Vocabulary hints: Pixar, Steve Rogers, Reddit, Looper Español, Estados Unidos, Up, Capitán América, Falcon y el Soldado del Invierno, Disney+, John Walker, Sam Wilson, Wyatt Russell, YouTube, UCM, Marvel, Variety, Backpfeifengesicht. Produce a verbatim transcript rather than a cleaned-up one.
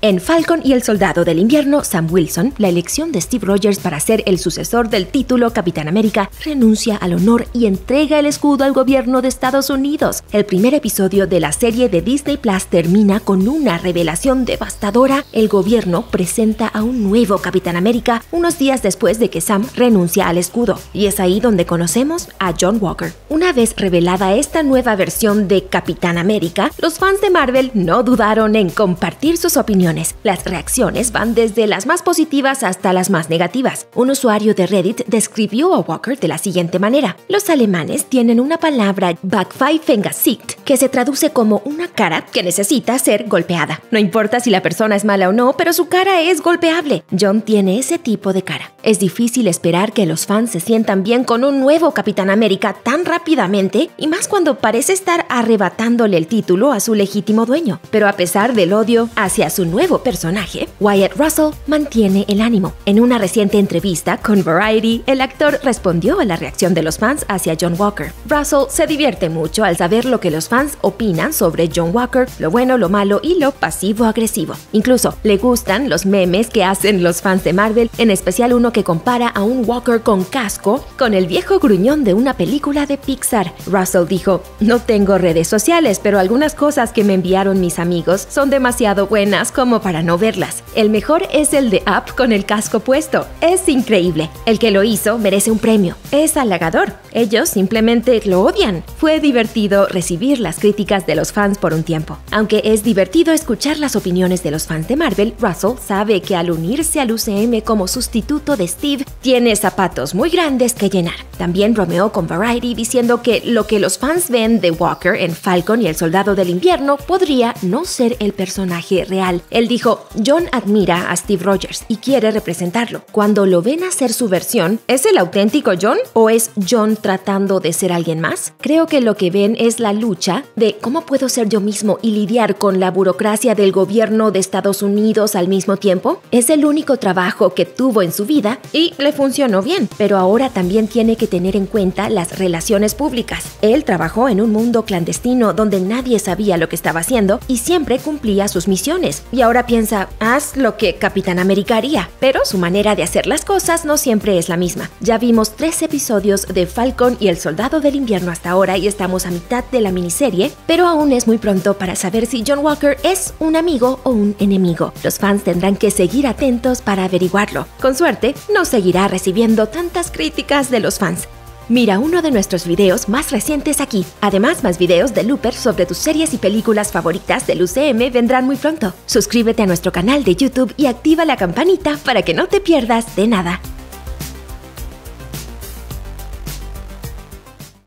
En Falcon y el Soldado del Invierno, Sam Wilson, la elección de Steve Rogers para ser el sucesor del título Capitán América, renuncia al honor y entrega el escudo al gobierno de Estados Unidos. El primer episodio de la serie de Disney plus termina con una revelación devastadora. El gobierno presenta a un nuevo Capitán América unos días después de que Sam renuncia al escudo. Y es ahí donde conocemos a John Walker. Una vez revelada esta nueva versión de Capitán América, los fans de Marvel no dudaron en compartir sus opiniones. Las reacciones van desde las más positivas hasta las más negativas. Un usuario de Reddit describió a Walker de la siguiente manera. Los alemanes tienen una palabra Backpfeifengesicht, que se traduce como una cara que necesita ser golpeada. No importa si la persona es mala o no, pero su cara es golpeable. John tiene ese tipo de cara. Es difícil esperar que los fans se sientan bien con un nuevo Capitán América tan rápidamente, y más cuando parece estar arrebatándole el título a su legítimo dueño. Pero a pesar del odio hacia su nuevo nuevo personaje, Wyatt Russell mantiene el ánimo. En una reciente entrevista con Variety, el actor respondió a la reacción de los fans hacia John Walker. Russell se divierte mucho al saber lo que los fans opinan sobre John Walker, lo bueno, lo malo y lo pasivo-agresivo. Incluso le gustan los memes que hacen los fans de Marvel, en especial uno que compara a un Walker con casco con el viejo gruñón de una película de Pixar. Russell dijo, "No tengo redes sociales, pero algunas cosas que me enviaron mis amigos son demasiado buenas como Como para no verlas. El mejor es el de Up con el casco puesto. Es increíble. El que lo hizo merece un premio. Es halagador. Ellos simplemente lo odian". Fue divertido recibir las críticas de los fans por un tiempo. Aunque es divertido escuchar las opiniones de los fans de Marvel, Russell sabe que al unirse al U C M como sustituto de Steve, tiene zapatos muy grandes que llenar. También bromeó con Variety diciendo que lo que los fans ven de Walker en Falcon y el Soldado del Invierno podría no ser el personaje real. Él dijo, "John admira a Steve Rogers y quiere representarlo. Cuando lo ven hacer su versión, ¿es el auténtico John o es John tratando de ser alguien más? Creo que lo que ven es la lucha de cómo puedo ser yo mismo y lidiar con la burocracia del gobierno de Estados Unidos al mismo tiempo. Es el único trabajo que tuvo en su vida y le funcionó bien, pero ahora también tiene que tener en cuenta las relaciones públicas. Él trabajó en un mundo clandestino donde nadie sabía lo que estaba haciendo y siempre cumplía sus misiones. Y ahora Ahora piensa, haz lo que Capitán América haría, pero su manera de hacer las cosas no siempre es la misma". Ya vimos tres episodios de Falcon y el Soldado del Invierno hasta ahora y estamos a mitad de la miniserie, pero aún es muy pronto para saber si John Walker es un amigo o un enemigo. Los fans tendrán que seguir atentos para averiguarlo. Con suerte, no seguirá recibiendo tantas críticas de los fans. Mira uno de nuestros videos más recientes aquí. Además, más videos de Looper sobre tus series y películas favoritas del U C M vendrán muy pronto. Suscríbete a nuestro canal de YouTube y activa la campanita para que no te pierdas de nada.